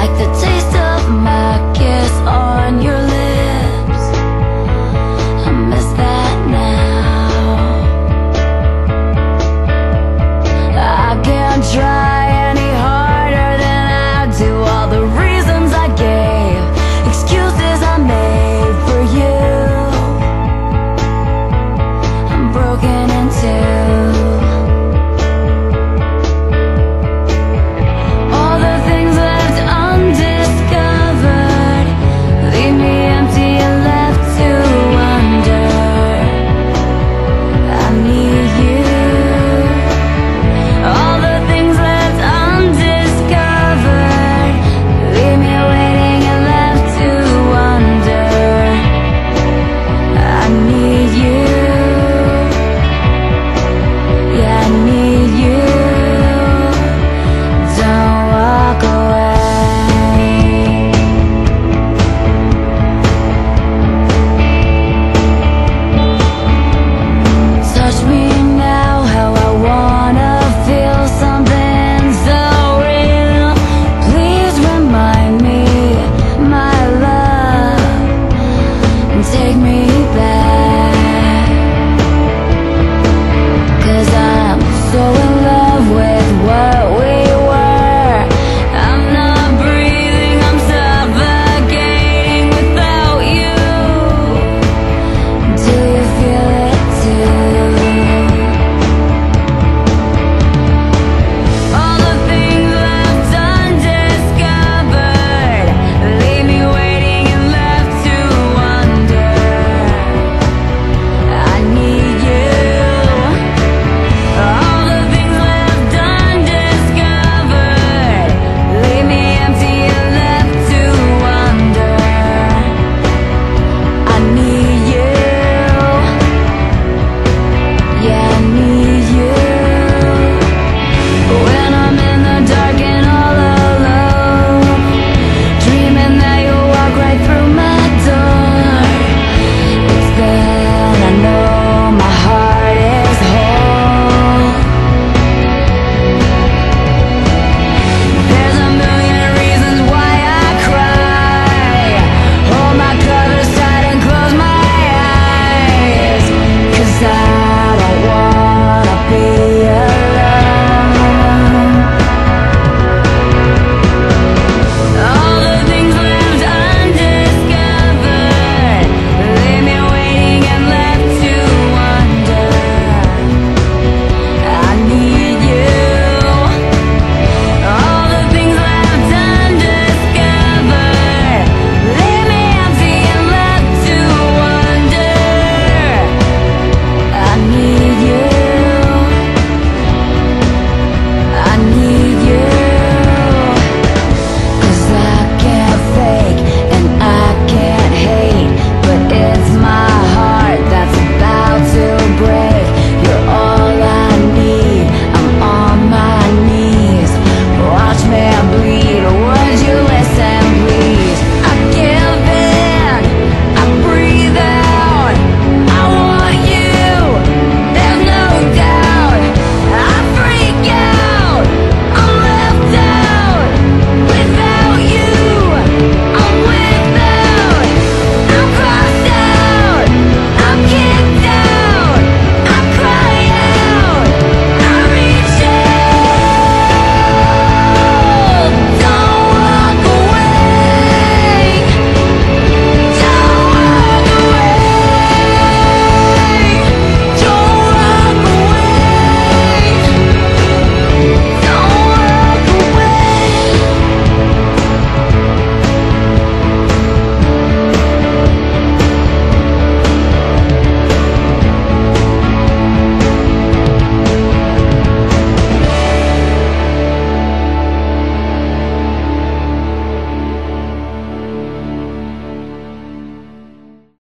like the taste